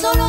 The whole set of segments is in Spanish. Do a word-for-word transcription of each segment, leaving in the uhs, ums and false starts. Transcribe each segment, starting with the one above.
Solo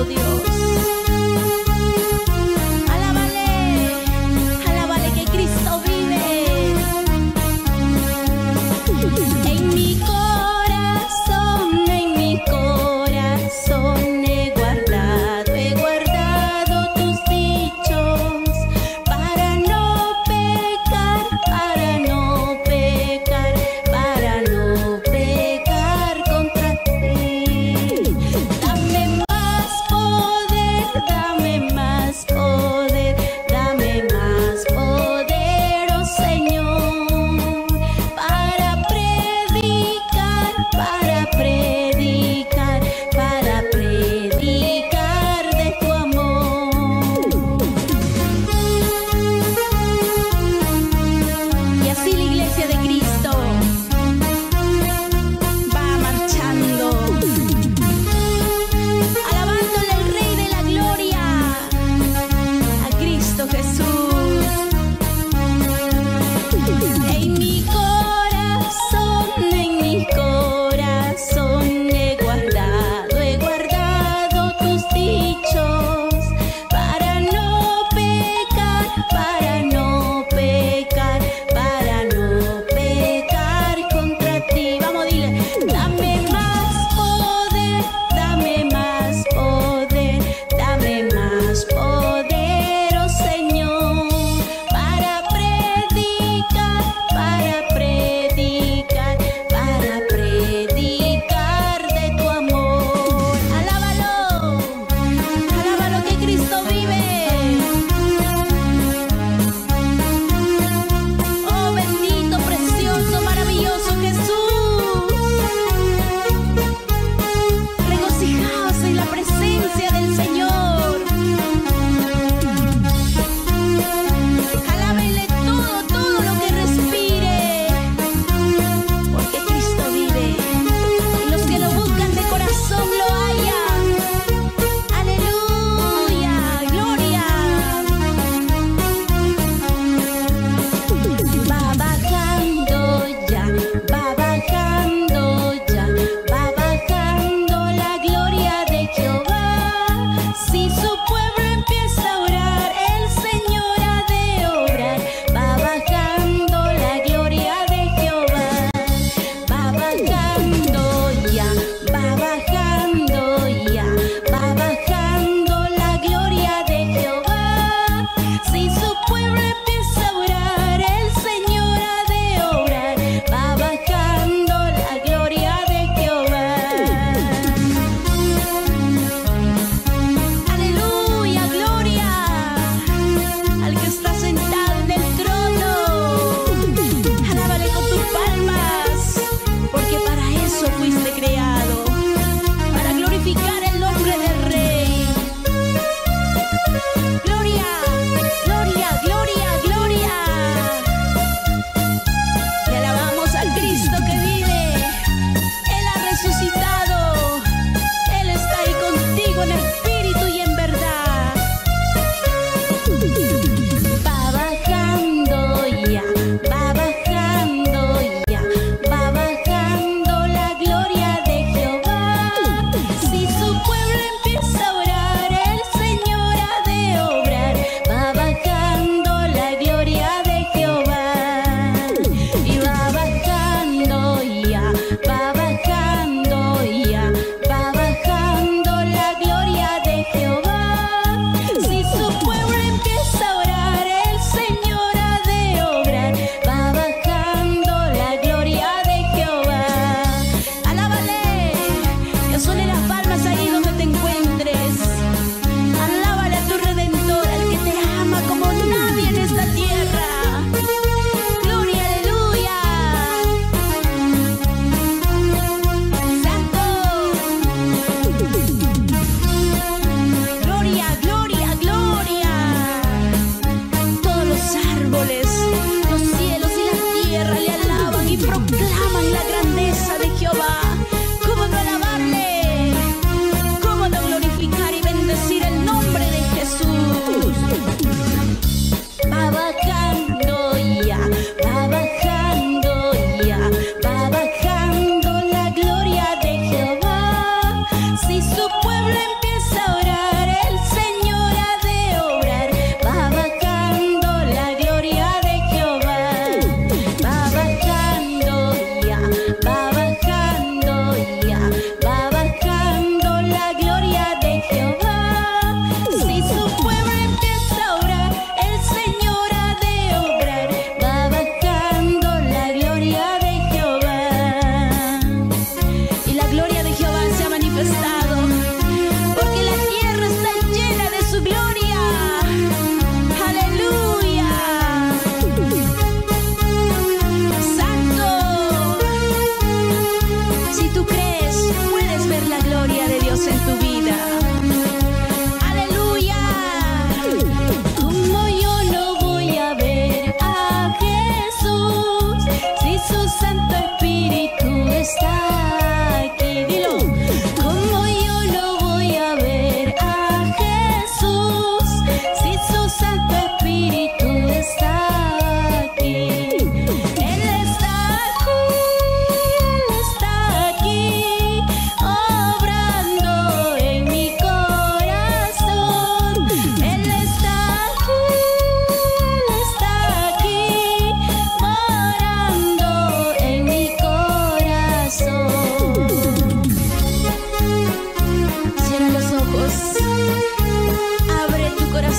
amado Dios. Oh,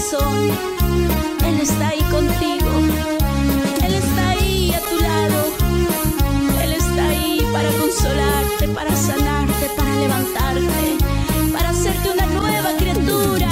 corazón. Él está ahí contigo, Él está ahí a tu lado, Él está ahí para consolarte, para sanarte, para levantarte, para hacerte una nueva criatura.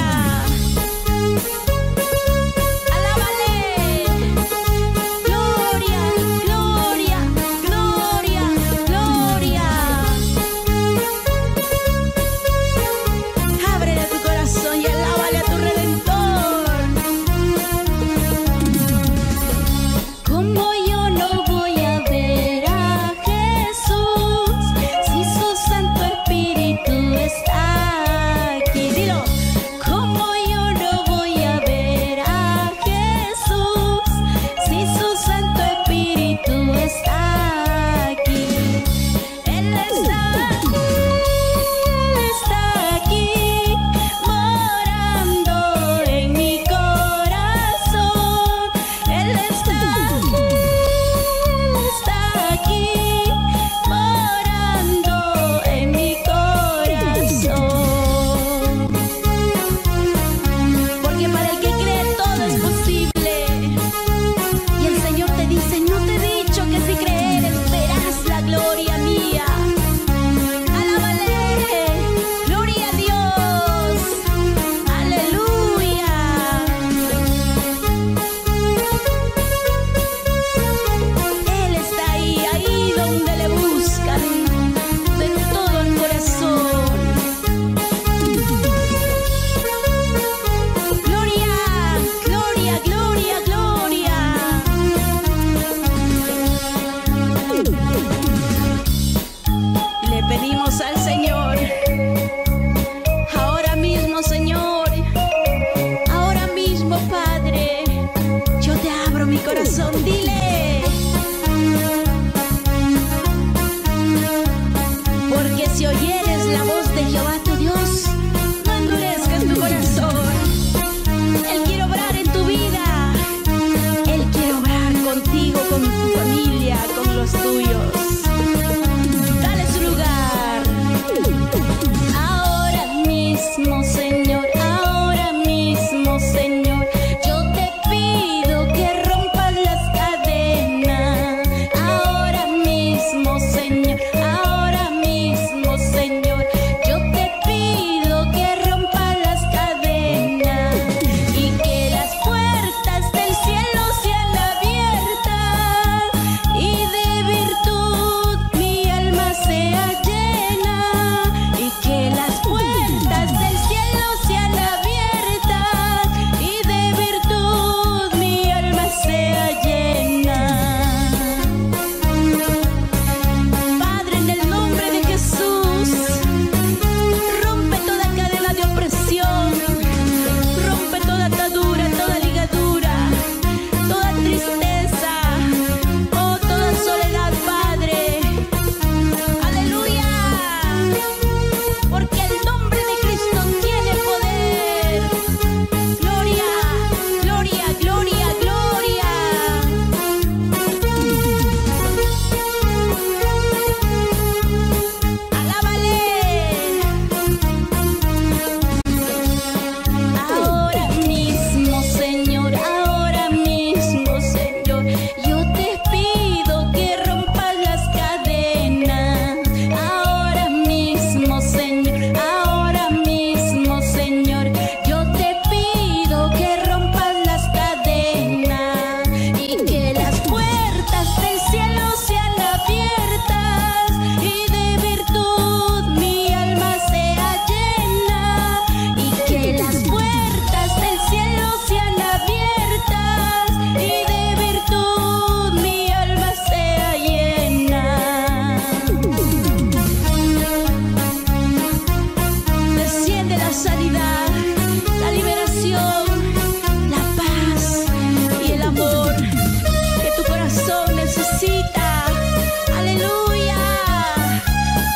Aleluya,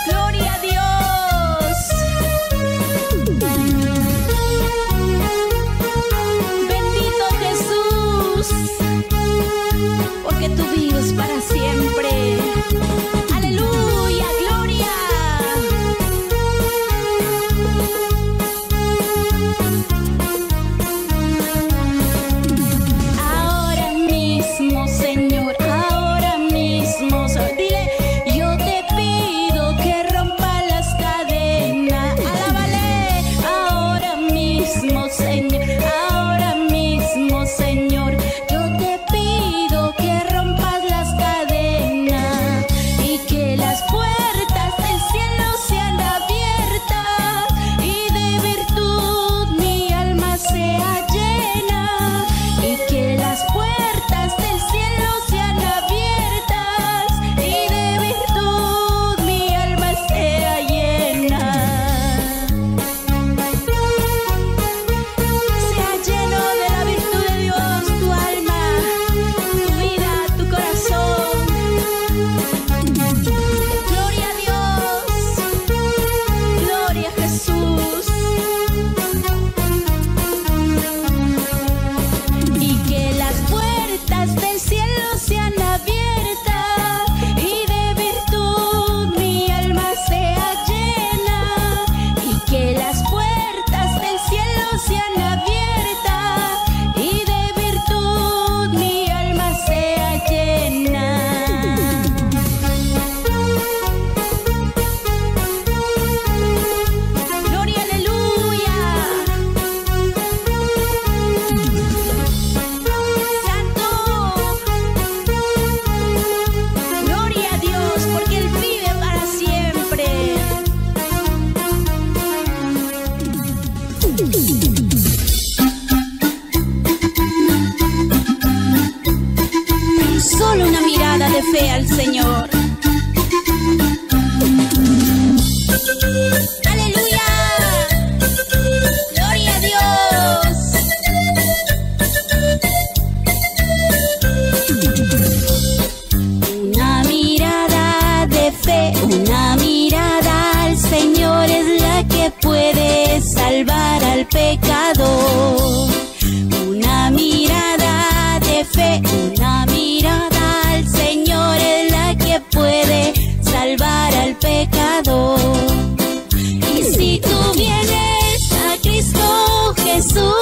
gloria. al pecador. Una mirada de fe, una mirada al Señor es la que puede salvar al pecador. Y si tú vienes a Cristo Jesús,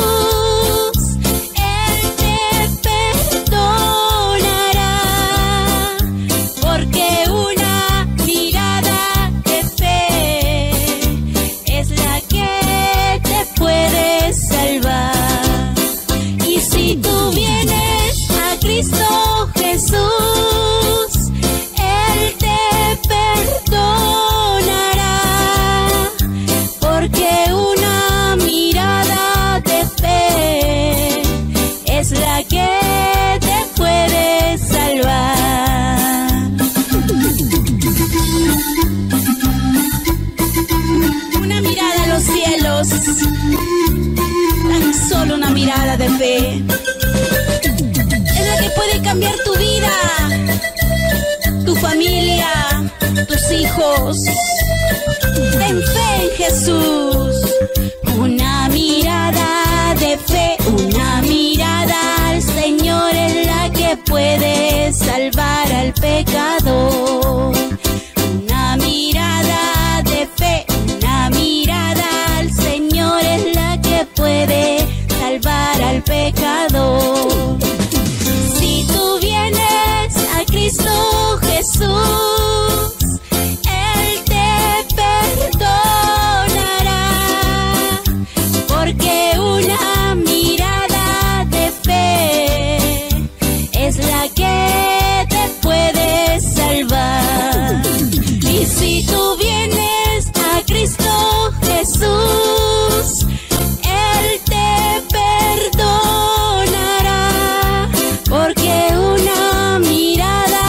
Cristo Jesús, Él te perdonará, porque una mirada de fe es la que te puede salvar. Una mirada a los cielos, tan solo una mirada de fe, puede cambiar tu vida, tu familia, tus hijos. Ten fe en Jesús. Una mirada de fe, una mirada al Señor es la que puede salvar al pecador. Una mirada de fe, una mirada al Señor es la que puede salvar al pecador. Cristo Jesús, Él te perdonará, porque una mirada de fe es la que te puede salvar. Y si tú vienes a Cristo Jesús, Él te perdonará, porque una mirada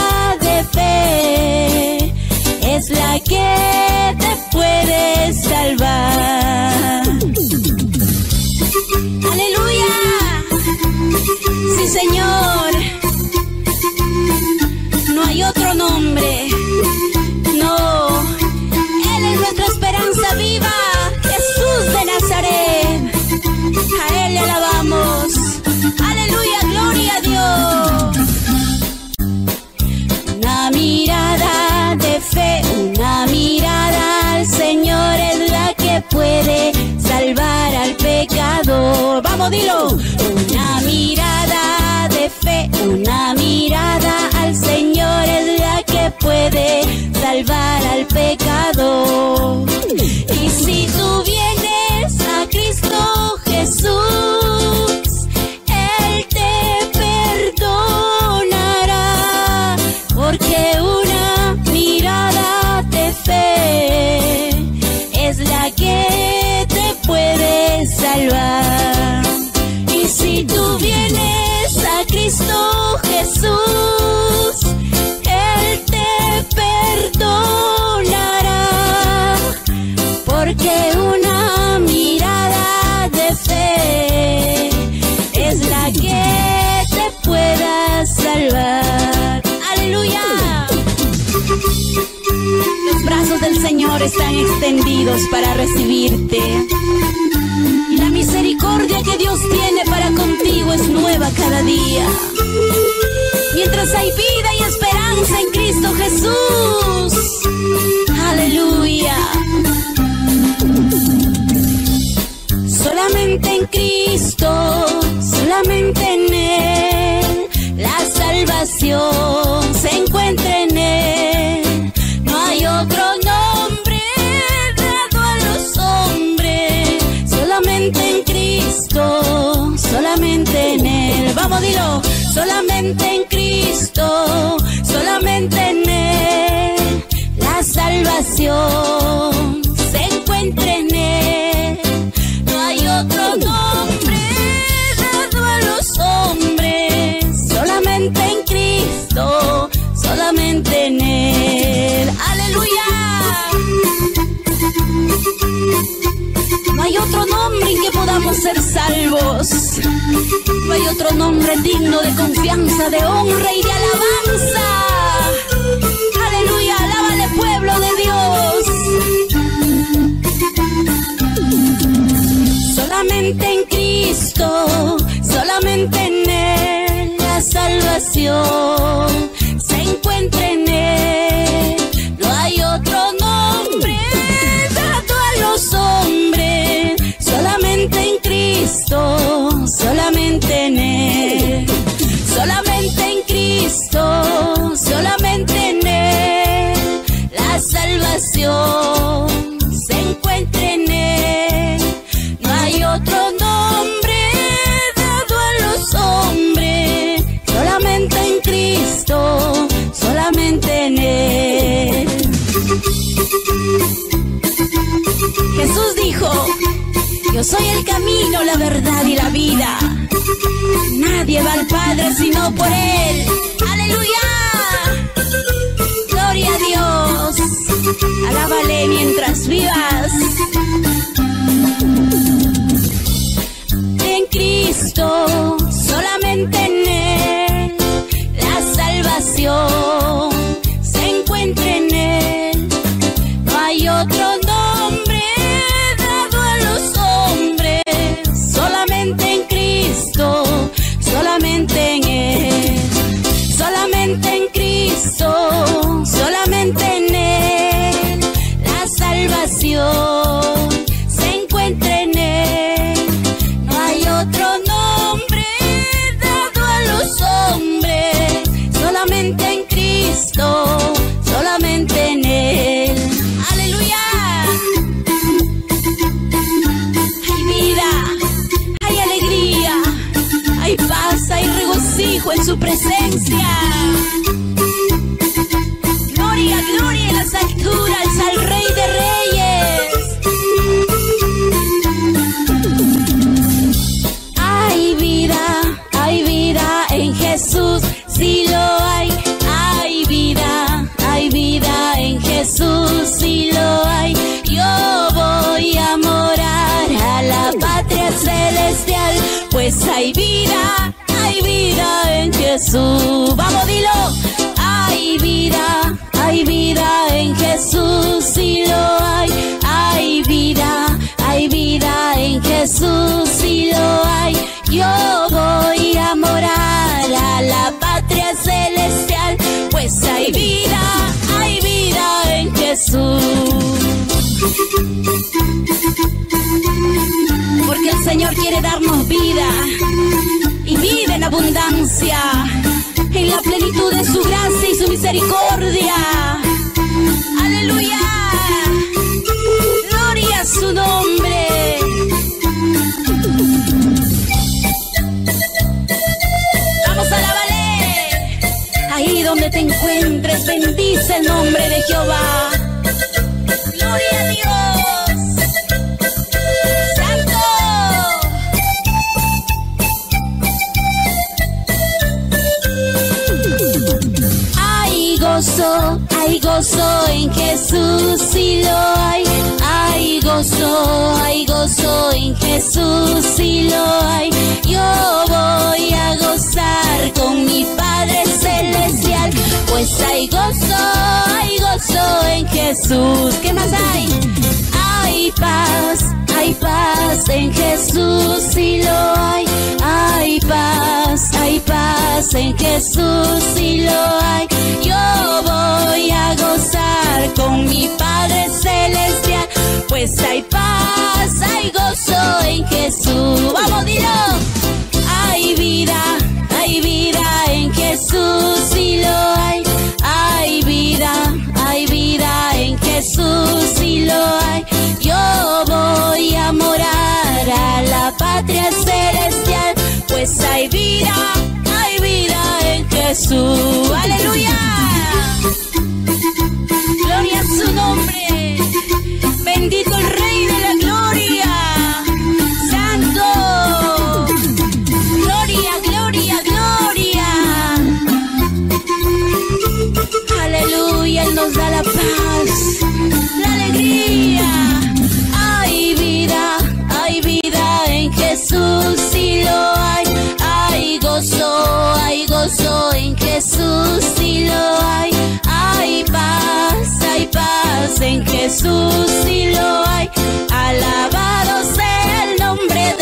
es la que te puede salvar. ¡Aleluya! Sí, Señor. No hay otro nombre. No. Él es nuestra esperanza viva. Jesús de Nazaret. A Él le alabamos. ¡Aleluya! ¡Gloria a Dios! Una mirada de fe, una mirada al Señor es la que puede salvar al pecador. ¡Vamos, dilo! Una mirada de fe, una mirada al Señor es la que puede salvar al pecador. Y si tú vienes a Cristo Jesús, Él te perdonará, porque una mirada de fe es la que te puede salvar. Y si tú vienes a Cristo Jesús, Él te perdonará, porque una mirada de fe es la que te pueda salvar. ¡Aleluya! Los brazos del Señor están extendidos para recibirte. Y la misericordia que Dios tiene para contigo es nueva cada día. Mientras hay vida y esperanza en Cristo Jesús. ¡Aleluya! Solamente en Cristo, solamente en Él, la salvación se encuentra en Él. No hay otro nombre dado a los hombres, solamente en Cristo, solamente en Él. Vamos, dilo. Solamente en Cristo, solamente en Él, la salvación se encuentra en Él. No hay otro nombre dado a los hombres, solamente en Cristo, solamente en Él. ¡Aleluya! No hay otro nombre en que podamos ser salvos. No hay otro nombre digno de confianza, de honra y de alabanza. ¡Aleluya! ¡Alábale, pueblo de Dios! solamente en Cristo, solamente en Él la salvación se encuentra en Él. No hay otro nombre dado a los hombres, solamente en Cristo, solamente en Él, solamente en Cristo, solamente en Él la salvación se encuentra en Él. No hay otro nombre dado a los hombres, solamente en Cristo, solamente en Él. Jesús dijo: yo soy el camino, la verdad y la vida. Nadie va al Padre sino por Él. ¡Aleluya! ¡Gloria a Dios! ¡Alábale mientras vivas! En Cristo, solamente en Él, la salvación se encuentra en Él. No hay otro nombre dado a los hombres, solamente en Cristo, solamente en Él, solamente en Cristo, solamente en Él. Se encuentra en Él. No hay otro nombre dado a los hombres, solamente en Cristo, solamente en Él. ¡Aleluya! Hay vida, hay alegría, hay paz, hay regocijo en su presencia. Gloria, gloria en las alturas al Rey de Reyes. Jesús, si lo hay, hay vida, hay vida en Jesús, si lo hay. Yo voy a morar a la patria celestial, pues hay vida, hay vida en Jesús. Vamos, dilo. Hay vida, hay vida en Jesús, si lo hay, hay vida, hay vida en Jesús, si lo hay. Yo voy a morar a la patria celestial, pues hay vida, hay vida en Jesús. Porque el Señor quiere darnos vida, y vida en abundancia, en la plenitud de su gracia y su misericordia. ¡Aleluya! ¡Gloria a su nombre! Ahí donde te encuentres, bendice el nombre de Jehová. ¡Gloria a Dios! ¡Santo! Hay gozo, hay gozo en Jesús, si lo hay. Hay gozo, hay gozo en Jesús, si lo hay. Yo voy a gozar con mi Padre celestial, pues hay gozo, hay gozo en Jesús. ¿Qué más hay? Hay paz, hay paz en Jesús, si lo hay. Hay paz, hay paz en Jesús, si lo hay. Yo voy a gozar con mi Padre celestial, pues hay paz, hay gozo en Jesús. ¡Vamos, dilo! Hay vida, hay vida en Jesús, si lo hay. Hay vida, hay vida en Jesús, si lo hay. Yo voy a morar a la patria celestial, pues hay vida, hay vida en Jesús. ¡Aleluya! ¡Gloria a su nombre! ¡Bendito el Rey de la gloria! Él nos da la paz, la alegría. Hay vida, hay vida en Jesús, si lo hay. Hay gozo, hay gozo en Jesús, si lo hay. Hay paz, hay paz en Jesús, si lo hay. Alabado sea el nombre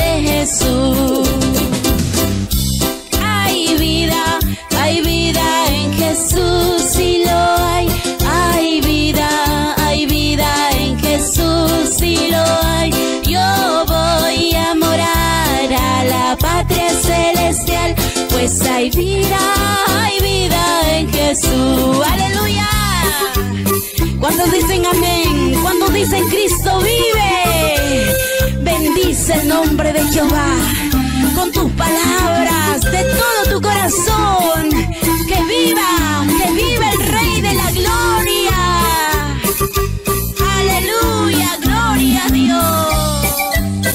Jesús, aleluya. Cuando dicen amén, cuando dicen Cristo vive, bendice el nombre de Jehová con tus palabras, de todo tu corazón. Que viva, que viva el Rey de la Gloria. Aleluya, gloria a Dios.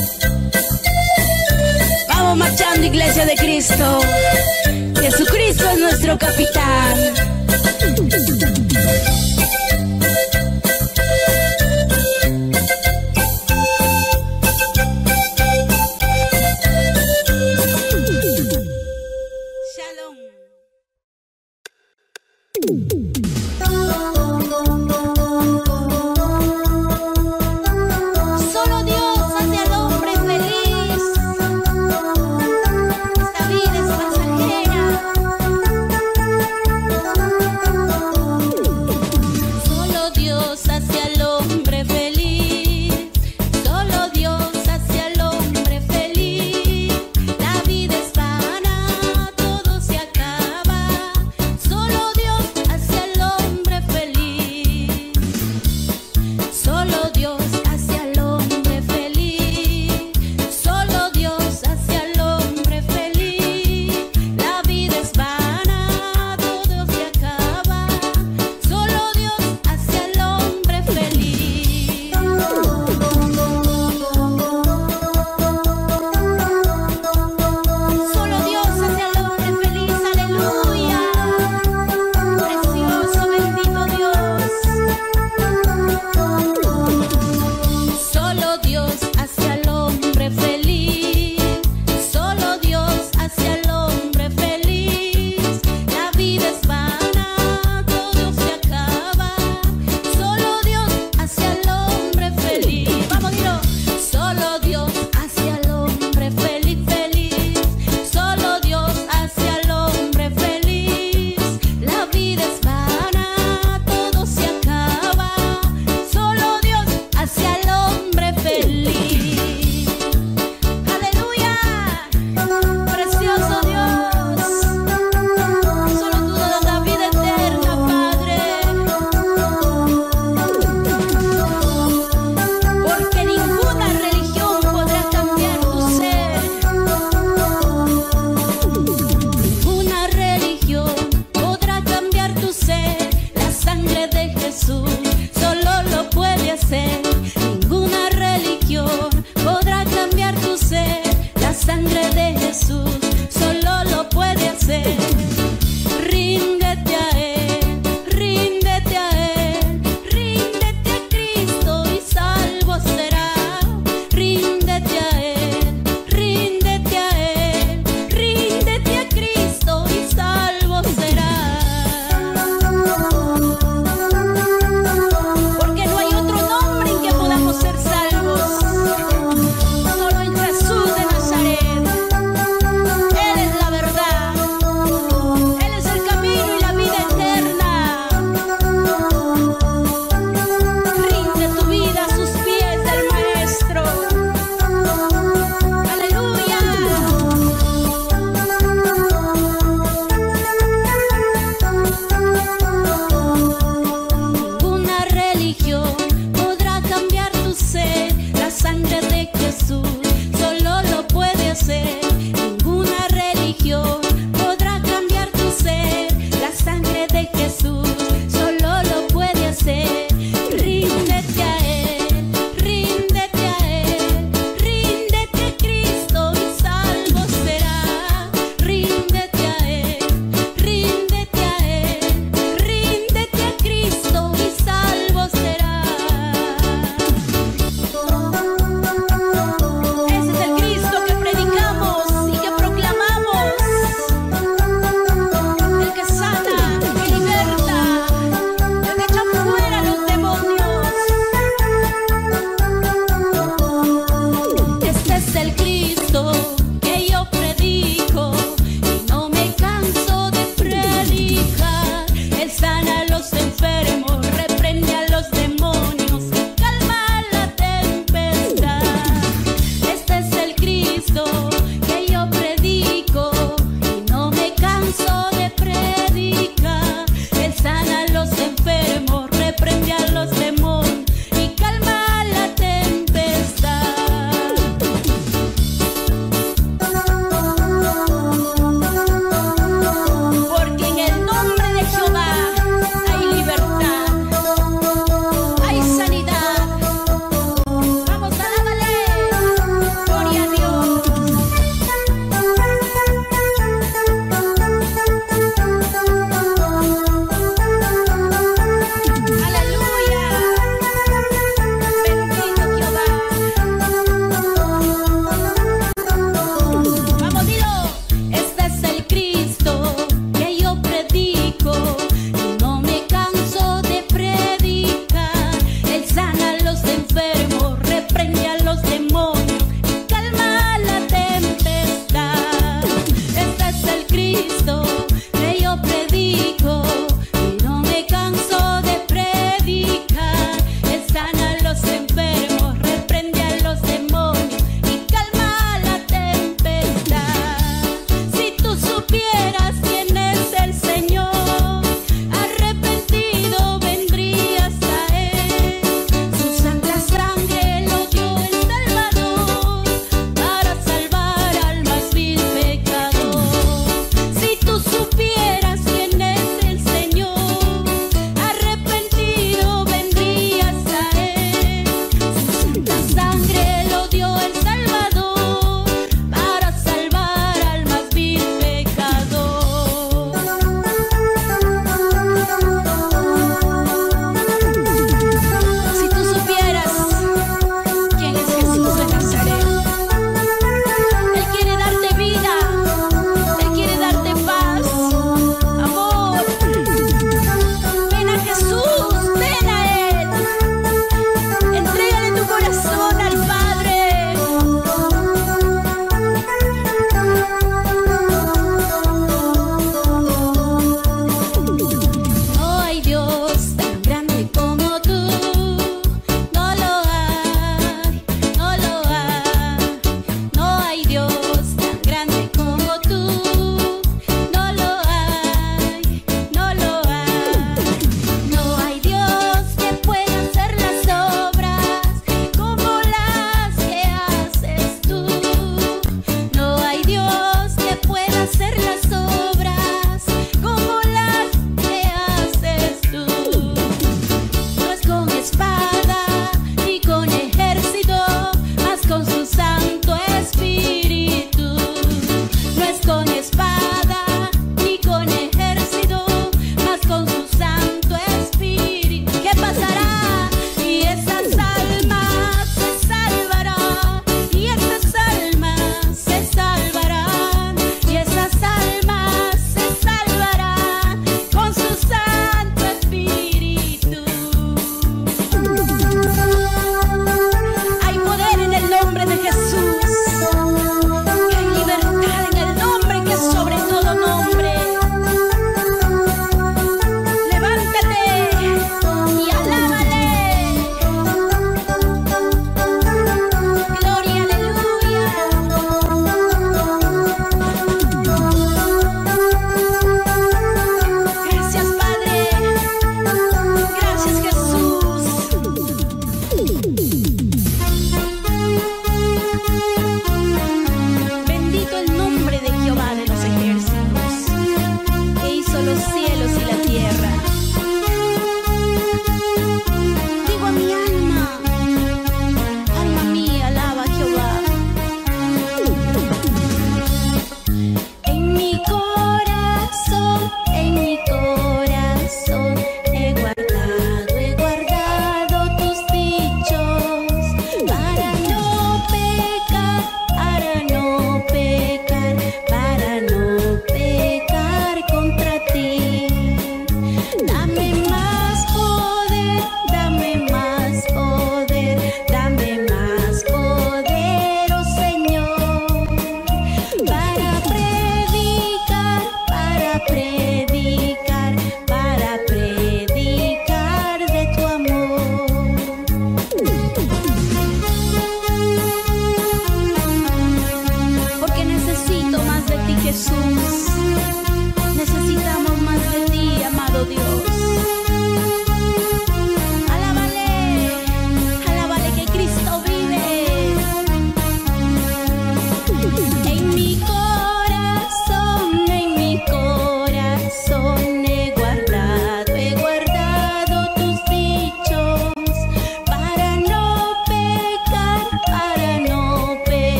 Vamos marchando, Iglesia de Cristo. Jesucristo es nuestro capitán.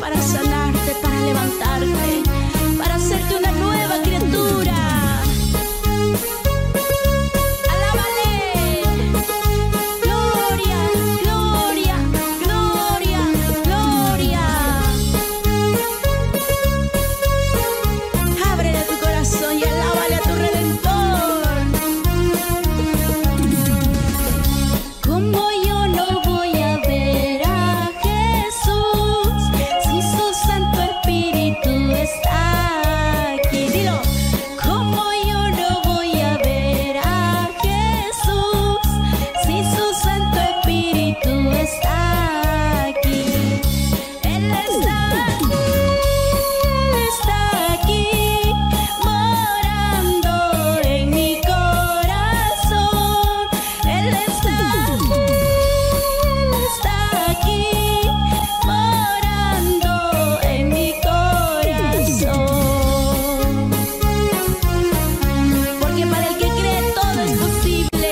para sanarte, para levantarte, para hacerte una nueva criatura. ¡Alábale! ¡Gloria, gloria, gloria, gloria! Ábrele tu corazón y alábale a tu Redentor. Como yo no voy a ver a Jesús si su Santo Espíritu está aquí. Dilo. Como yo no voy a ver a Jesús si su Santo Espíritu está aquí. Él está aquí, Él está aquí, morando en mi corazón. Él está aquí, Él está aquí, morando en mi corazón. Porque para el que cree todo es posible.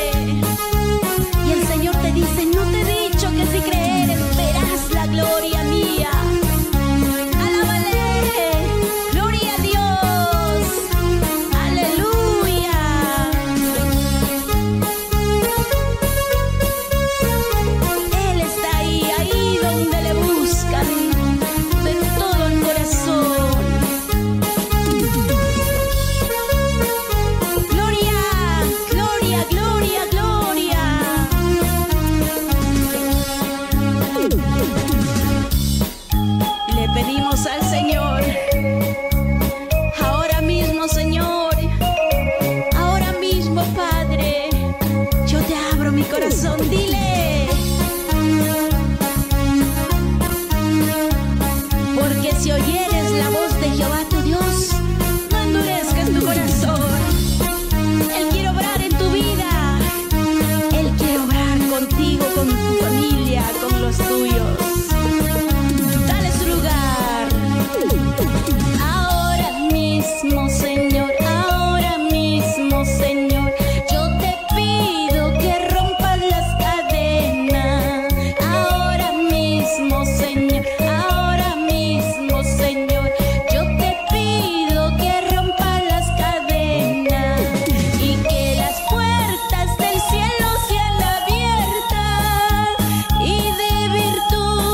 Y el Señor te dice, no te he dicho que si creeres verás la gloria mía. Alábale, gloria a Dios, aleluya. Él está ahí, ahí donde le buscan de todo el corazón. Gloria, gloria, gloria, gloria. Le pedimos al Señor, ahora mismo Señor, ahora mismo Padre, yo te abro mi corazón, dile. Porque si oyeres la voz de Jehová tu Dios, no endurezcas tu corazón. Él quiere obrar en tu vida. Él quiere obrar contigo, con tu familia, con los tuyos. Dale su lugar. Ahora mismo, Señor, ahora mismo, Señor, yo te pido que rompas las cadenas. Ahora mismo, Señor, ahora mismo, Señor, yo te pido que rompas las cadenas y que las puertas del cielo sean abiertas y de virtud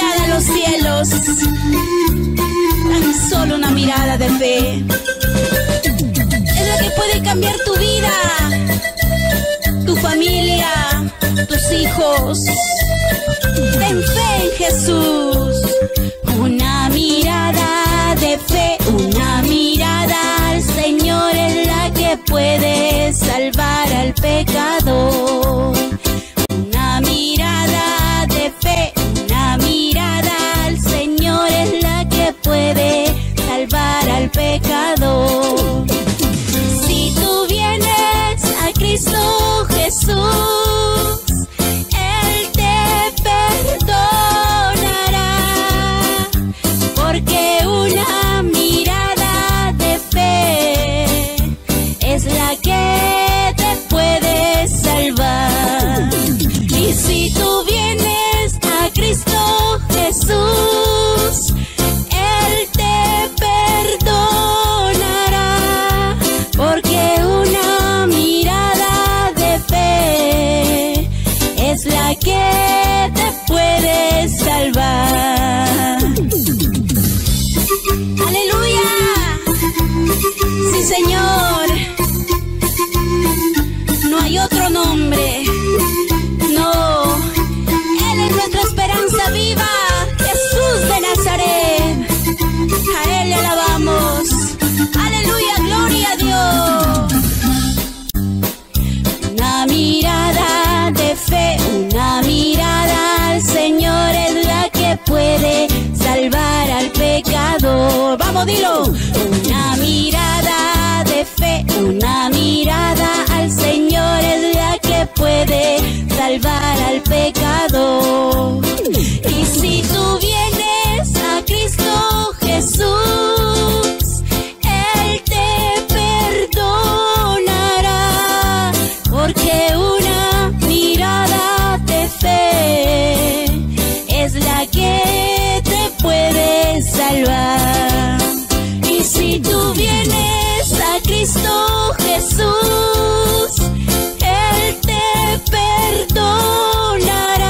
Jesús, Él te perdonará.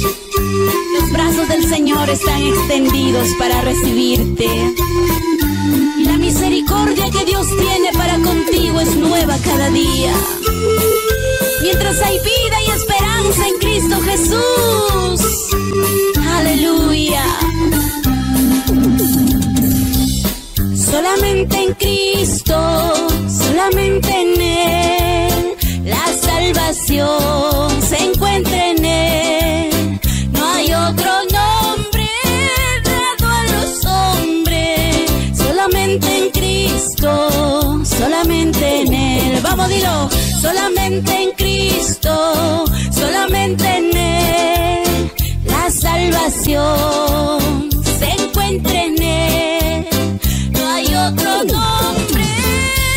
Los brazos del Señor están extendidos para recibirte. Y la misericordia que Dios tiene para contigo es nueva cada día. Mientras hay vida y esperanza en Cristo Jesús. Aleluya. Solamente en Cristo, solamente en Él, la salvación se encuentra en Él. No hay otro nombre dado a los hombres, solamente en Cristo, solamente en Él. Vamos, dilo, solamente en Cristo, solamente en Él, la salvación se encuentra en Él. No hay otro nombre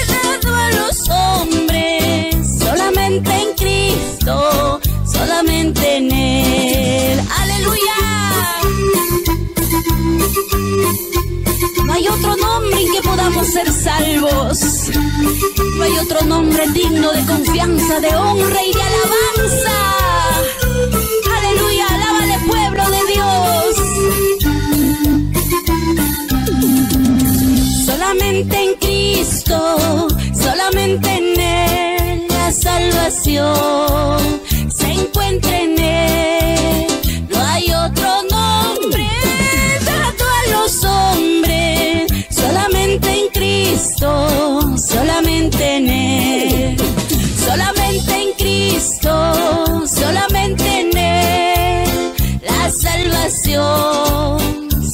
dado a los hombres, solamente en Cristo, solamente en Él. ¡Aleluya! No hay otro nombre en que podamos ser salvos. No hay otro nombre digno de confianza, de honra y de alabanza. ¡Aleluya! ¡Alábale, pueblo de Dios! Solamente en Cristo, solamente en Él, la salvación se encuentra en Él. No hay otro nombre dado a los hombres, solamente en Cristo, solamente en Él. Solamente en Cristo, solamente en Él, la salvación se encuentra en Él.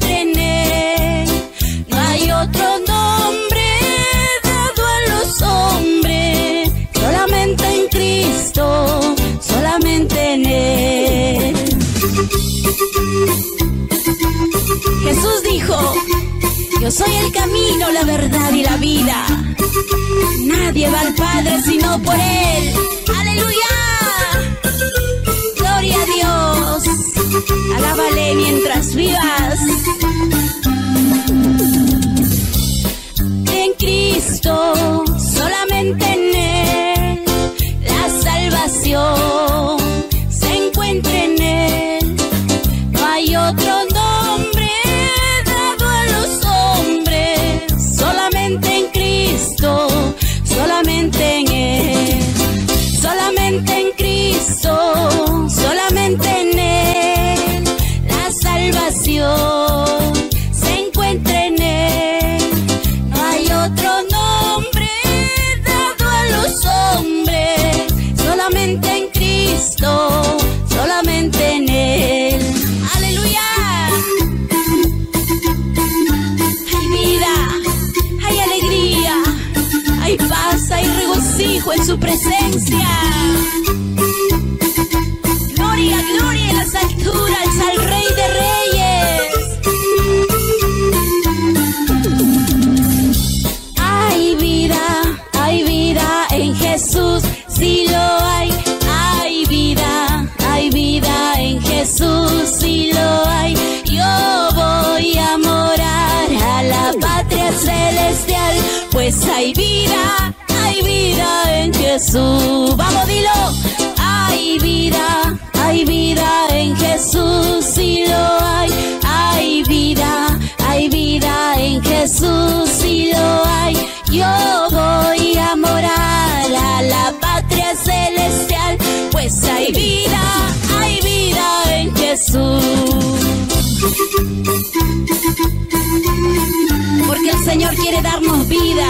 No hay otro nombre dado a los hombres, solamente en Cristo, solamente en Él. Jesús dijo: yo soy el camino, la verdad y la vida. Nadie va al Padre sino por Él. ¡Aleluya! ¡Gloria a Dios! ¡Alábale mientras vivas! En Cristo, solamente en Él, la salvación se encuentra en Él. No hay otro nombre dado a los hombres, solamente en Cristo, solamente en Él. Solamente en Cristo, solamente en Él, la salvación se encuentra en Él. No hay otro nombre dado a los hombres, solamente en Cristo, solamente en Él. ¡Aleluya! Hay vida, hay alegría, hay paz, hay regocijo en su presencia. Gloria, gloria en las alturas al Rey de Reyes. Hay vida, hay vida en Jesús, si lo hay. Hay vida, hay vida en Jesús, si lo hay. Yo voy a morar a la patria celestial, pues hay vida, hay vida en Jesús. Vamos, dilo. Hay vida, hay vida en Jesús, si lo hay. Hay vida, hay vida en Jesús, si lo hay. Yo voy a morar a la patria celestial, pues hay vida, hay vida en Jesús. Porque el Señor quiere darnos vida,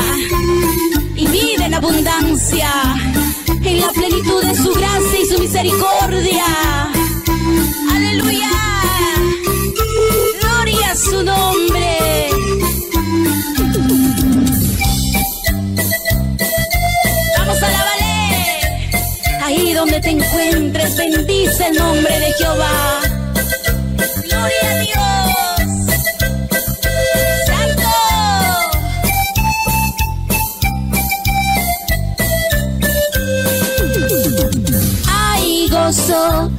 y vida en abundancia, en la plenitud de su gracia y su misericordia. ¡Aleluya! ¡Gloria a su nombre! ¡Vamos a alabarle! Ahí donde te encuentres, bendice el nombre de Jehová. ¡Gloria a Dios! ¡Santo!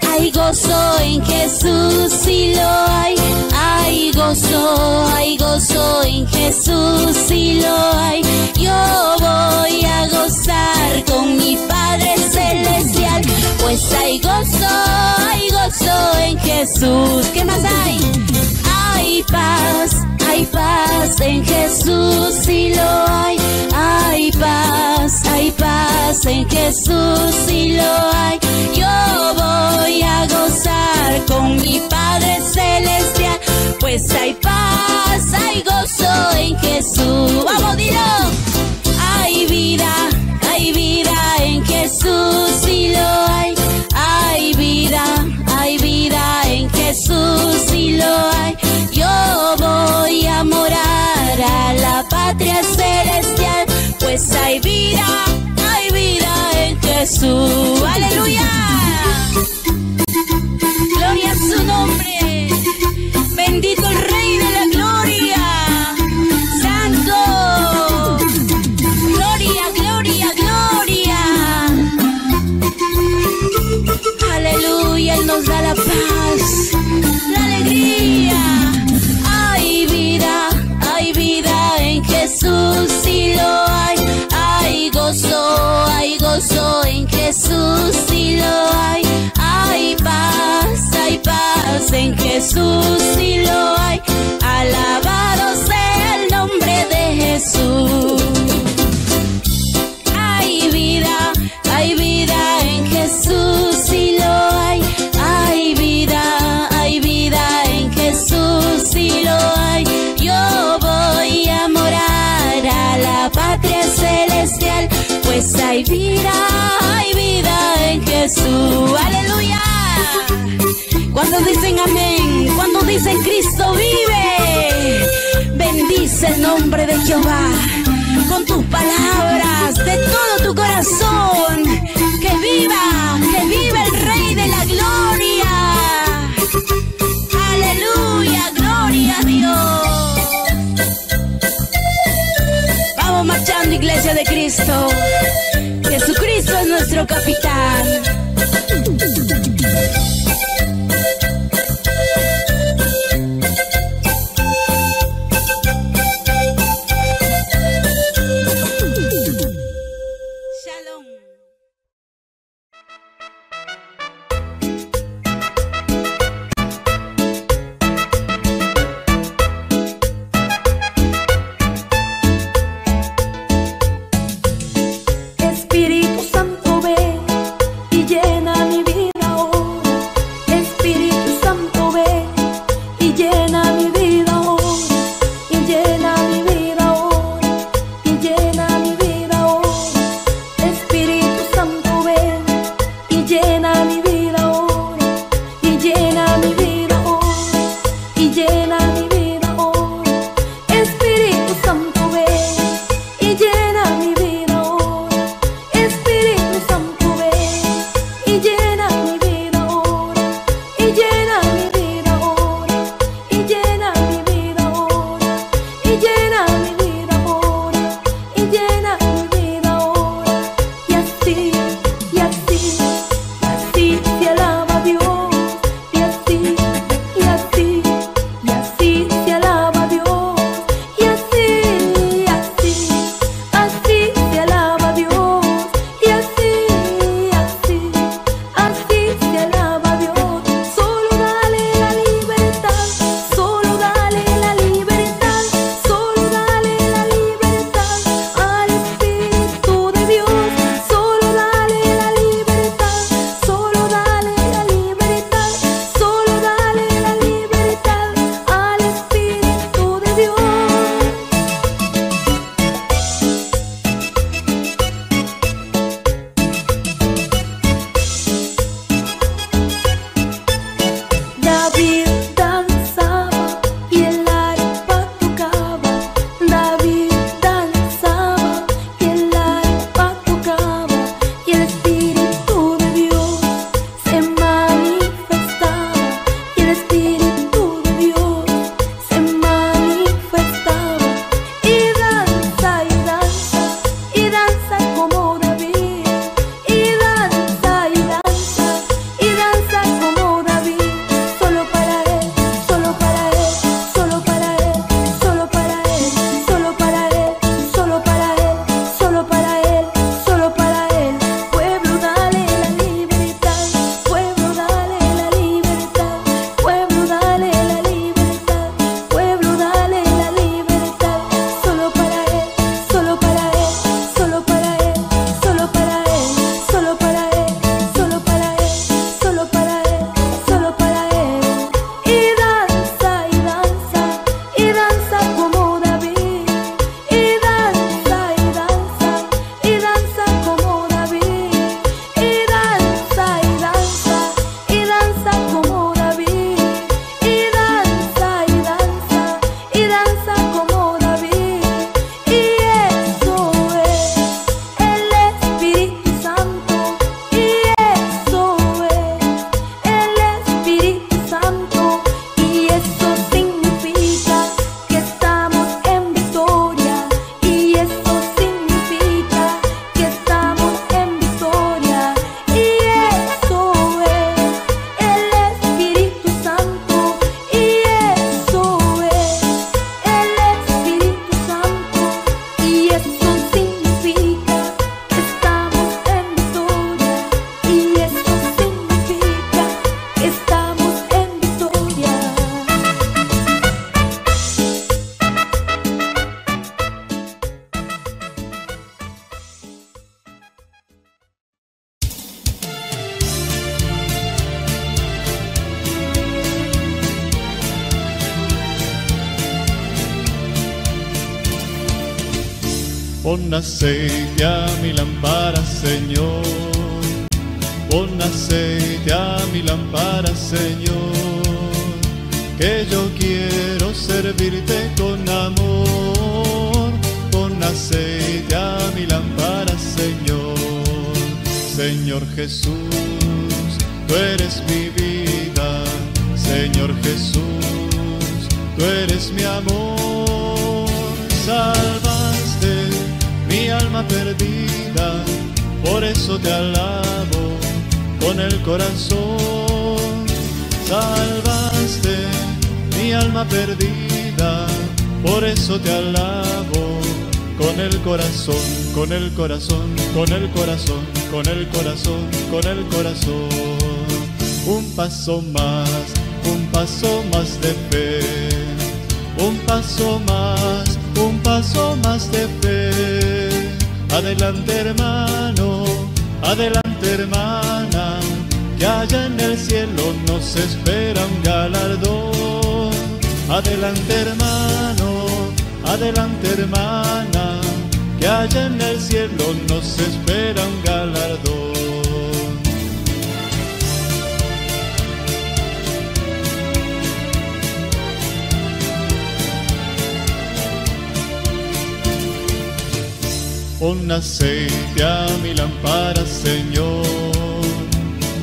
Hay gozo en Jesús, si lo hay. Hay gozo, hay gozo en Jesús, si lo hay. Yo voy a gozar con mi Padre Celestial, especial, pues hay gozo, hay gozo en Jesús. ¿Qué más hay? Hay paz, hay paz en Jesús, sí lo hay. Hay paz, hay paz en Jesús, sí lo hay. Yo voy a gozar con mi Padre Celestial, pues hay paz, hay gozo en Jesús. ¡Vamos, dilo! Hay vida, hay vida en Jesús, sí lo hay. Hay vida, hay vida en Jesús, sí lo hay. Yo voy a morar a la patria celestial, pues hay vida, hay vida en Jesús. ¡Aleluya! ¡Gloria a su nombre! ¡Bendito el Rey de la Gloria! Él nos da la paz, la alegría. Hay vida, hay vida en Jesús, sí lo hay. Hay gozo, hay gozo en Jesús, sí lo hay. Hay paz, hay paz en Jesús, sí lo hay. Alabado sea el nombre de Jesús. Hay vida, hay vida en Jesús, sí lo hay. Hay vida, hay vida en Jesús, sí lo hay. Yo voy a morar a la patria celestial, pues hay vida, hay vida en Jesús. ¡Aleluya! Cuando dicen amén, cuando dicen Cristo vive, bendice el nombre de Jehová con tus palabras, de todo tu corazón. ¡Que viva, que viva el Rey de la Gloria! ¡Aleluya, gloria a Dios! Vamos marchando, Iglesia de Cristo. Jesucristo es nuestro capitán. Pon aceite a mi lámpara, Señor. Pon aceite a mi lámpara, Señor, que yo quiero servirte con amor. Pon aceite a mi lámpara, Señor. Señor Jesús, tú eres mi vida. Señor Jesús, tú eres mi amor. Salvaste mi alma perdida, por eso te alabo con el corazón. Salvaste mi alma perdida, por eso te alabo con el corazón, con el corazón, con el corazón, con el corazón, con el corazón. Un paso más, un paso más de fe. Un paso más, un paso más de fe. Adelante, hermano, adelante, hermana, que allá en el cielo nos espera un galardón. Adelante, hermano, adelante, hermana, que allá en el cielo nos espera un galardón. Pon aceite a mi lámpara, Señor.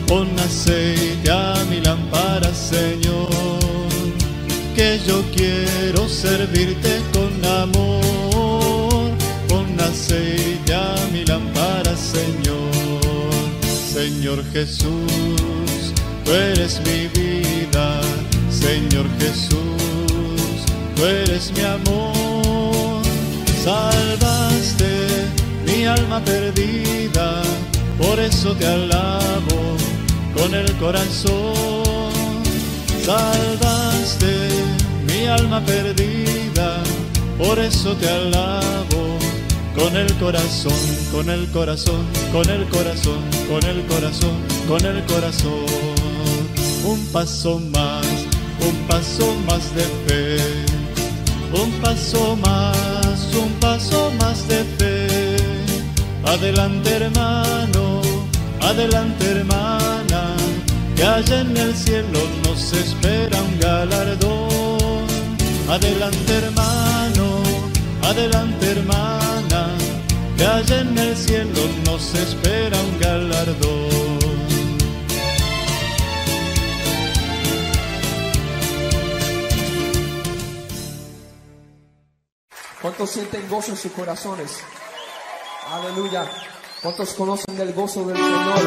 Pon aceite a mi lámpara, Señor, que yo quiero servirte con amor. Pon aceite a mi lámpara, Señor. Señor Jesús, tú eres mi vida. Señor Jesús, tú eres mi amor. Salvaste mi alma perdida, por eso te alabo con el corazón. Salvaste mi alma perdida, por eso te alabo con el corazón, con el corazón, con el corazón, con el corazón, con el corazón. Un paso más, un paso más de fe. Un paso más, un paso más de fe. Adelante, hermano, adelante, hermana, que allá en el cielo nos espera un galardón. Adelante, hermano, adelante, hermana, que allá en el cielo nos espera un galardón. ¿Cuántos sienten gozo en sus corazones? Aleluya. ¿Cuántos conocen del gozo del Señor?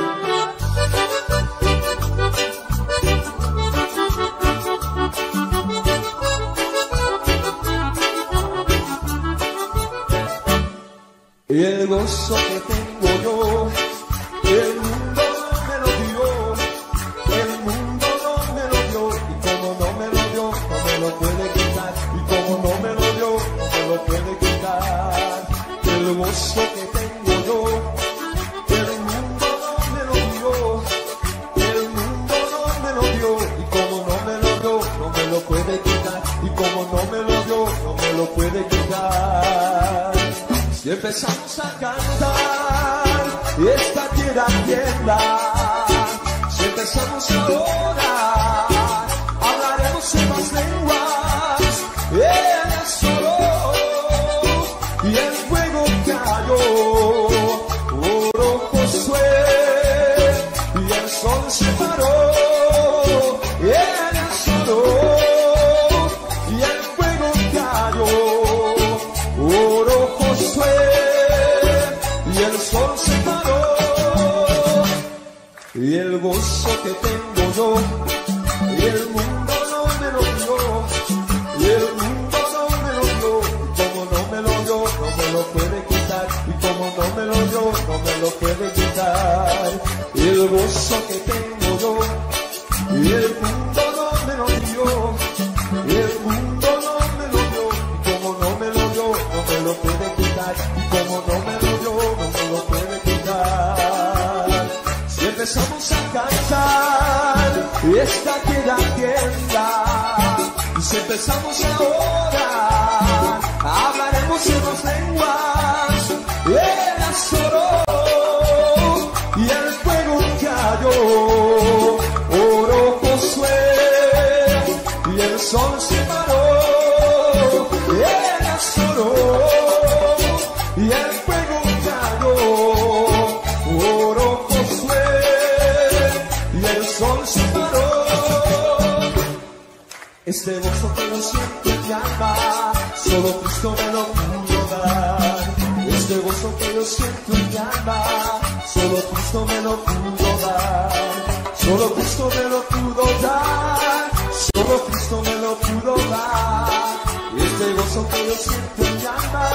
Y el gozo que tengo yo, el mundo no me lo dio, el mundo no me lo dio, y como no me lo dio, no me lo puede quitar, y como no me lo dio, no me lo puede quitar. El gozo que tengo yo, el mundo no me lo dio, el mundo no me lo dio, y como no me lo dio, no me lo puede quitar, y como no me lo dio, no me lo puede quitar. Si empezamos a cantar, esta tierra tiembla. Si empezamos ahora, hablaremos en más lenguas. Era solo y el fuego cayó, oro Josué, y el sol se paró. Era solo y el fuego cayó, oro Josué, y el sol se paró. Y el gozo que tengo yo, y el mundo no me lo dio, y el mundo no me lo dio, y como no me lo dio, no me lo puede quitar, y como no me lo dio, no me lo puede quitar. Y el gozo que tengo yo, y el mundo no me lo dio, y el mundo no me lo dio, y como no me lo dio, no me lo puede quitar, y como no me lo dio, no me lo puede quitar. Si empezamos a cantar, esta que da tienda. Si empezamos ahora, hablaremos en dos lenguas, el azoró y el fuego cayó, oro Josué y el sol se paró, el azoró y el fuego cayó, oro Josué y el sol se paró. Este gozo que no siento mi alma, solo Cristo me lo pudo dar. Este gozo que yo siento en mi alma, solo Cristo me lo pudo dar. Solo Cristo me lo pudo dar, solo Cristo me lo pudo dar. Este gozo que yo siento en mi alma,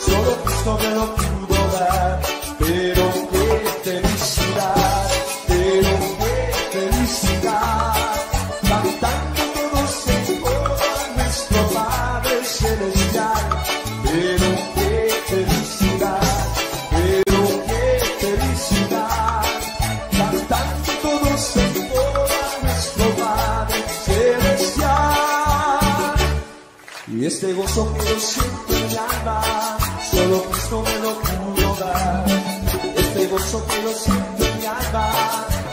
solo Cristo me lo pudo dar. Pero qué felicidad, pero qué felicidad. Este gozo que yo siento en mi alma, solo Cristo me lo pudo dar. Este gozo que yo siento en mi alma,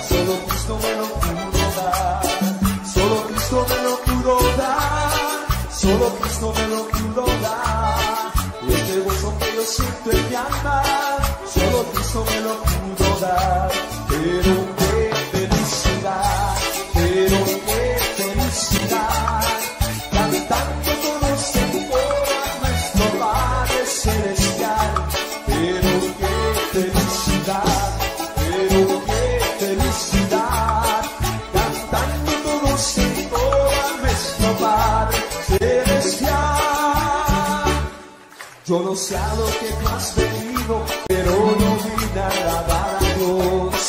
solo Cristo me lo pudo dar. Solo Cristo me lo pudo dar, solo Cristo me lo pudo dar. Este gozo que yo siento en mi alma, solo Cristo me lo pudo dar. Pero qué felicidad, pero qué felicidad, cantando todos en coro a nuestro Padre Celestial. Pero qué felicidad, pero qué felicidad, cantando todos en coro a nuestro Padre Celestial. Yo no sé a lo que tú has venido, pero no vine a alabar a Dios.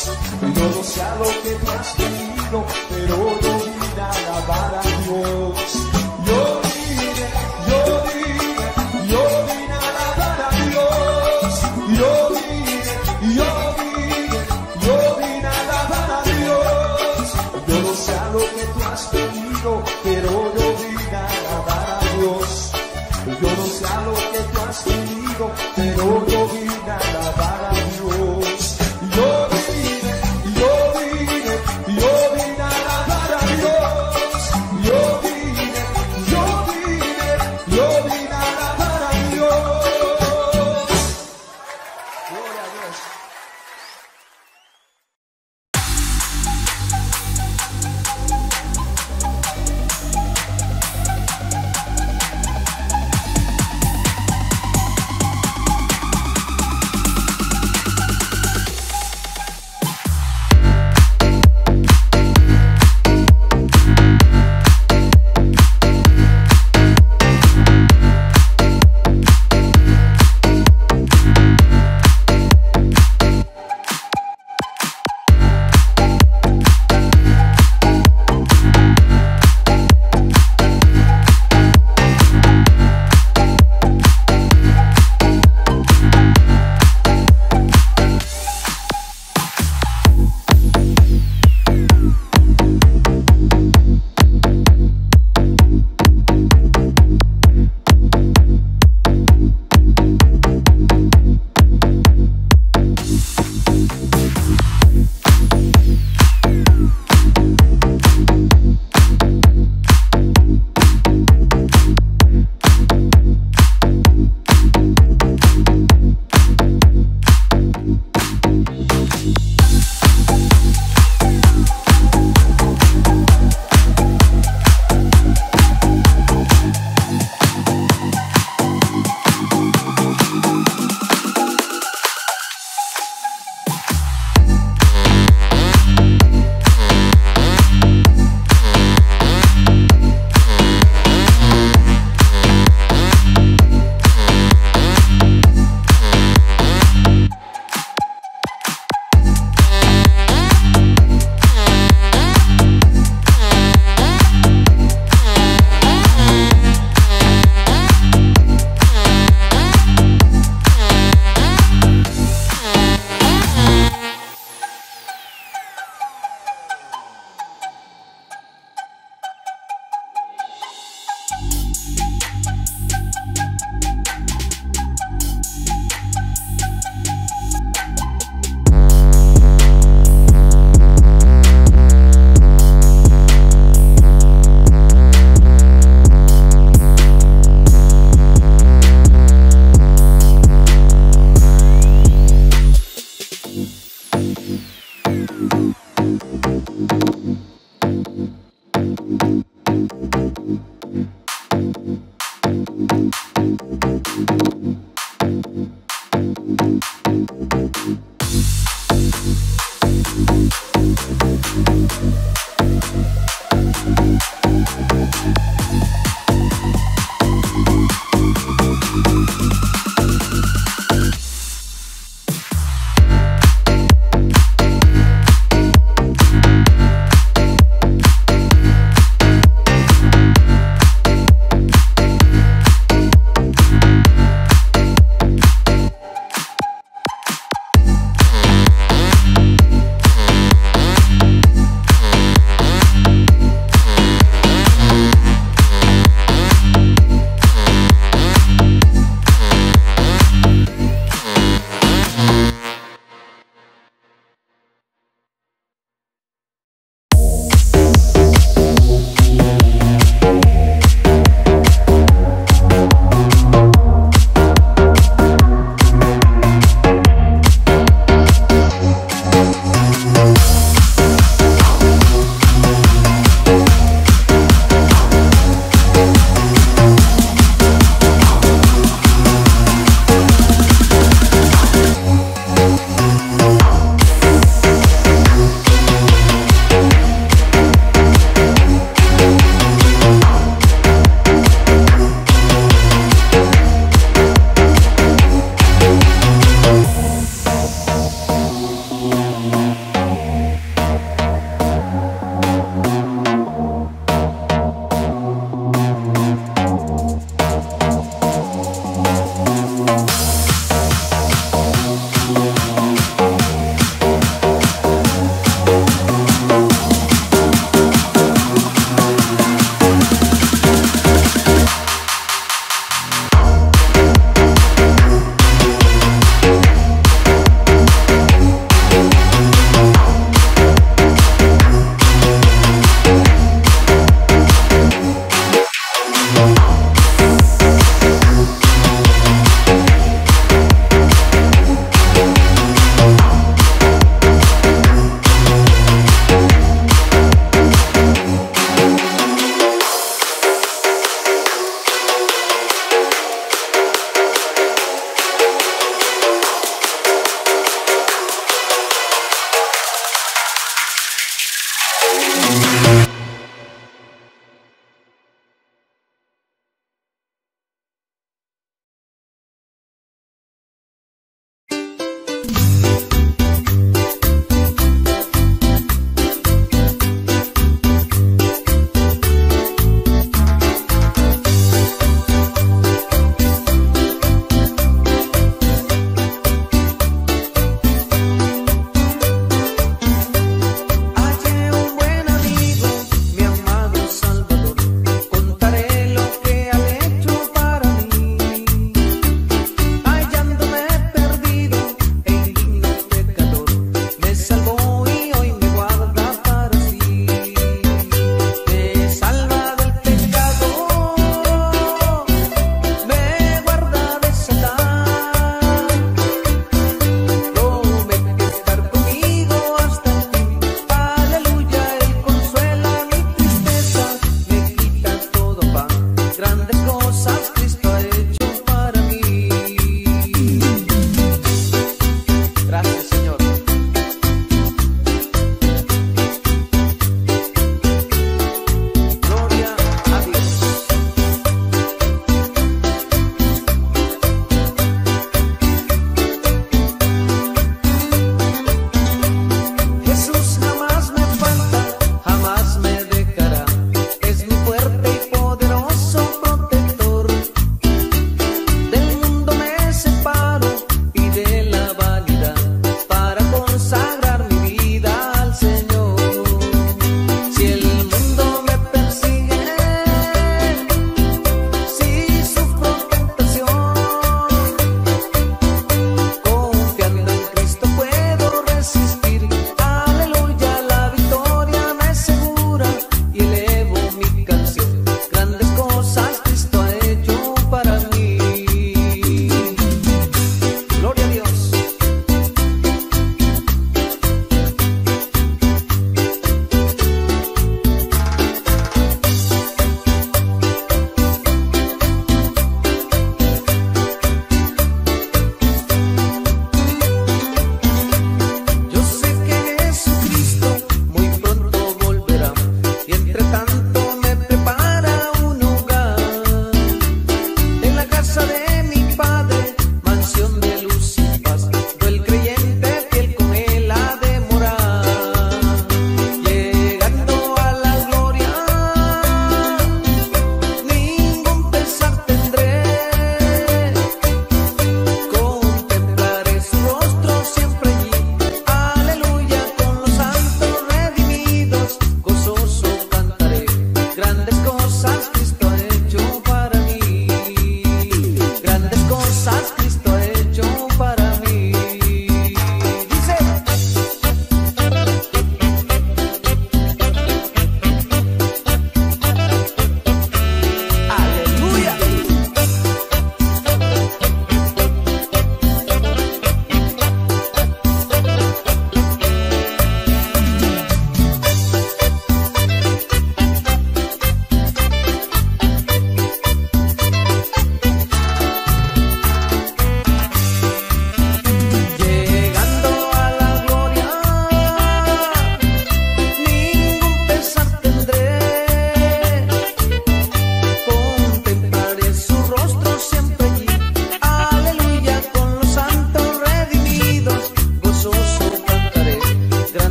Yo no sé a lo que tú has venido, pero no vine a alabar a Dios. Yo vine, yo vine, yo vine a alabar a Dios. Yo vine, yo vine, yo vine a alabar a Dios. Yo no sé a lo que tú has pedido, pero yo vine a alabar a Dios. Yo no sé a lo que tú has pedido, pero yo vine a alabar a Dios. Yo vine, yo vine, yo vine a alabar a Dios. Yo vine,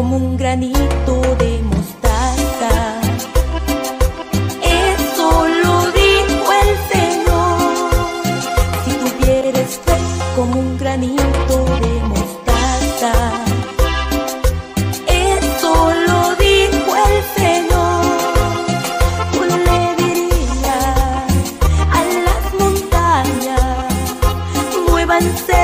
como un granito de mostaza. Eso lo dijo el Señor. Si tuvieres fe como un granito de mostaza. Eso lo dijo el Señor. Tú le dirías a las montañas, muévanse.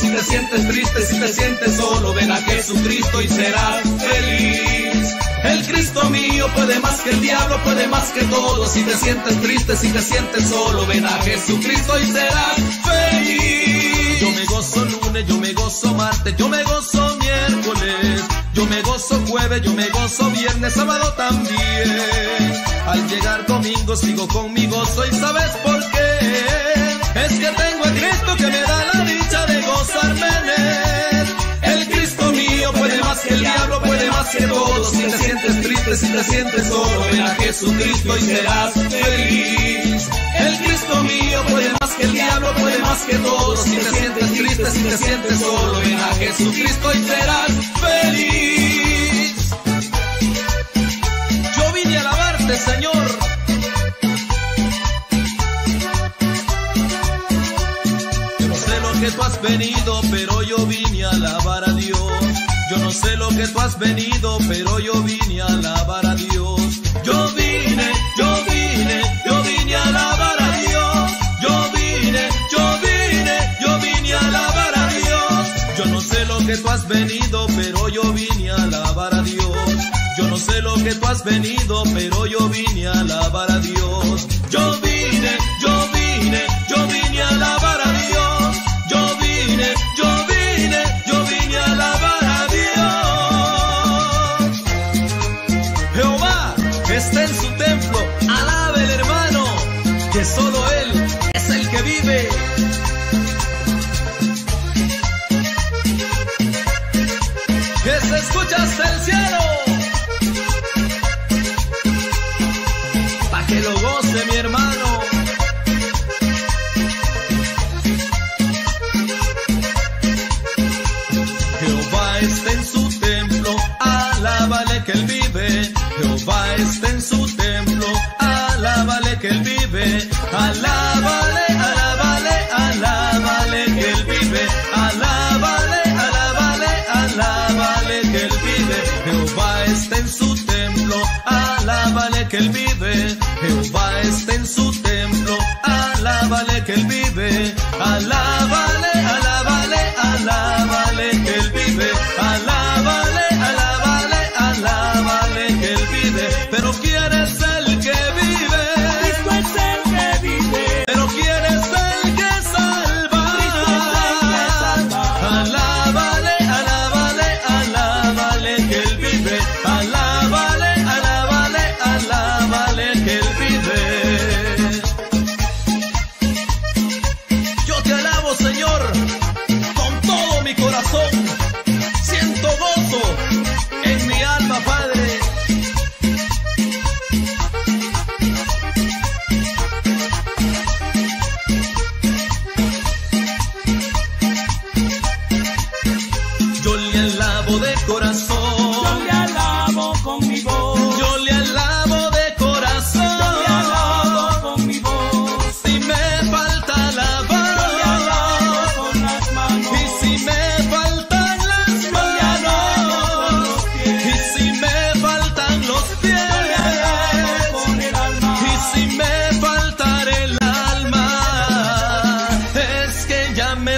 Si te sientes triste, si te sientes solo, ven a Jesucristo y serás feliz. Yo me gozo lunes, yo me gozo martes, yo me gozo miércoles, yo me gozo jueves, yo me gozo viernes, sábado también. Al llegar domingo sigo con mi gozo y ¿sabes por qué? Si te sientes triste, si te sientes solo, ven a Jesucristo y serás feliz. El Cristo mío puede más que el diablo, puede más que todo. Si te sientes triste, si te sientes solo, ven a Jesucristo y serás feliz. Yo vine a alabarte, Señor. Yo no sé lo que tú has venido, pero yo vine a alabar a Dios. Yo no sé lo que tú has venido, pero yo vine a alabar a Dios. Yo vine, yo vine, yo vine a alabar a Dios. Yo vine, yo vine, yo vine a alabar a Dios. Yo no sé lo que tú has venido, pero yo vine a alabar a Dios. Yo no sé lo que tú has venido, pero yo vine a alabar a Dios. Yo vine, yo vine, yo vine a alabar a Dios. Yo vine, yo vine, yo vine a alabar a Dios. Está en su templo, alabe el hermano, que solo Él es el que vive. Que se escucha hasta el cielo, pa' que lo goce mi hermano. Jehová está en su templo, alábale que Él vive. Jehová está en su templo, alábale que Él vive, alábale, alábale, alábale que Él vive, alábale, alábale, alábale que Él vive, Jehová está en su templo, alábale que Él vive, Jehová está en su templo, alábale que Él vive, alábale, alábale, alábale que Él vive, alábale, alábale, alábale que Él vive, pero ¿quién es el que vive? Cristo es el que vive, pero ¿quién es el que salva? Cristo es el que salva. Alábale, alábale, alábale que Él vive, alábale, alábale, alábale que Él vive. Yo te alabo, Señor, con todo mi corazón, siento gozo en mi alma, Padre. Yo le alabo de corazón. Yo le alabo con mi voz. Yo le alabo de corazón. Yo le alabo con mi voz. Si me falta la voz, yo le alabo con las manos. Y si me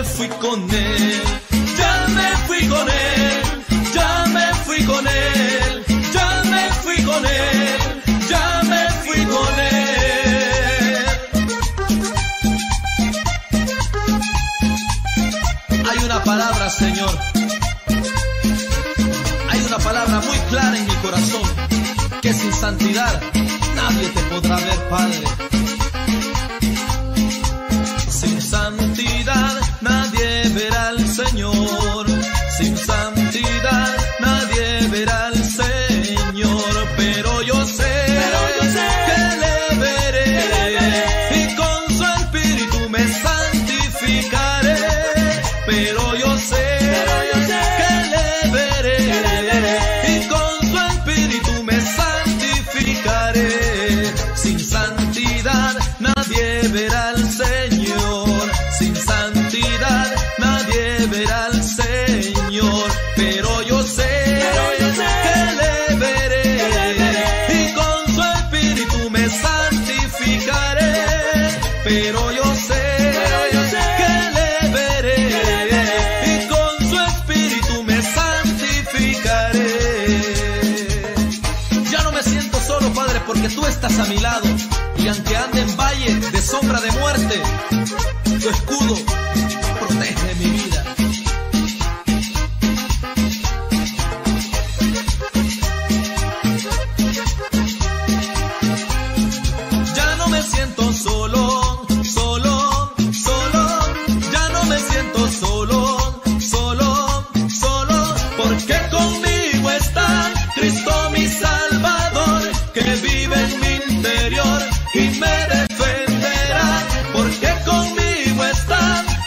fui con Él, ya me fui con Él, ya me fui con Él, ya me fui con Él, ya me fui con Él. Hay una palabra, Señor, hay una palabra muy clara en mi corazón, que sin santidad nadie te podrá ver, Padre. Sin santidad nadie verá al Señor, sin santidad nadie verá al Señor, pero yo sé, pero yo sé que le veré, que le veré, y con su espíritu me santificaré, pero yo sé, pero yo sé que le veré, que le veré, y con su espíritu me santificaré, sin santidad nadie verá al Señor, sin santidad nadie verá al Señor, pero yo sé, pero yo sé que le veré, que le veré, y con su espíritu me santificaré, pero yo sé, pero yo sé que le veré, que le veré, y con su espíritu me santificaré. Ya no me siento solo, Padre, porque tú estás a mi lado, y aunque ande en valle de sombra de muerte, tu escudo protege mi vida. Ya no me siento solo, solo, solo. Ya no me siento solo, solo, solo. Porque conmigo está Cristo mío.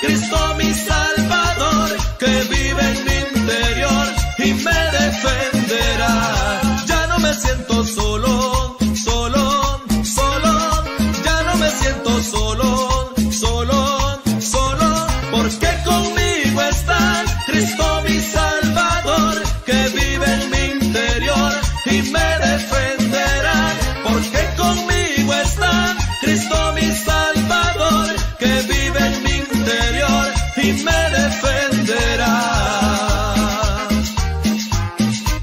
Cristo mi Salvador, que vive en mi interior y me defenderá. Ya no me siento solo, solo, solo, ya no me siento solo, solo, solo, porque conmigo está Cristo mi Salvador, que vive en mi interior y me defenderá, porque conmigo está Cristo mi Salvador, que vive en mi interior y me defenderá.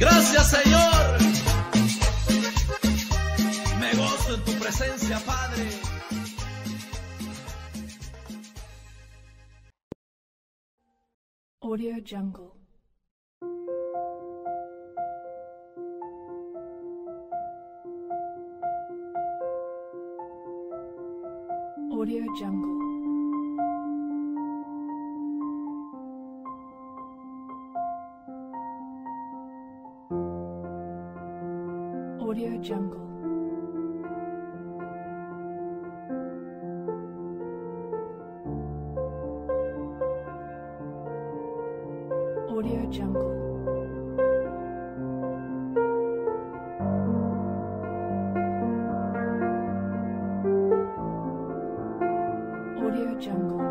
Gracias, Señor. Me gozo en tu presencia, Padre. Audio Jungle. Audio Jungle. Audio Jungle. Audio Jungle. Audio Jungle.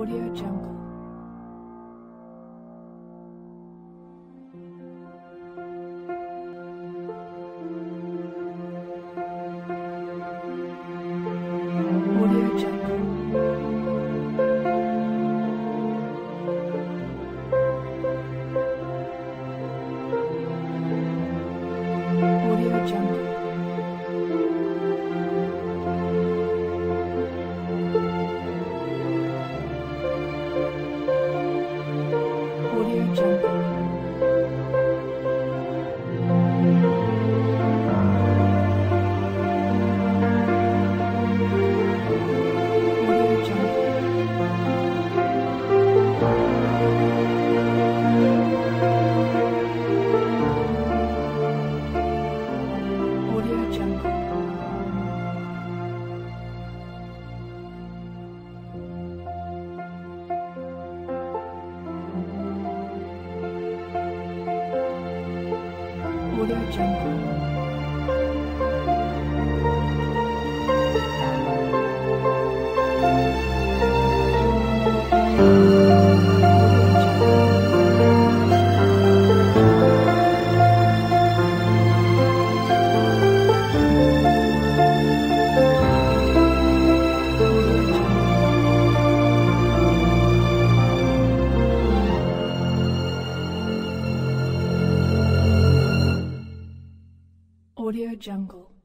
Audio Jungle. Audio Jungle.